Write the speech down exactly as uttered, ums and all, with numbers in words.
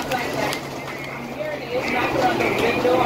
stuff like that. I'm here it is, right on the window.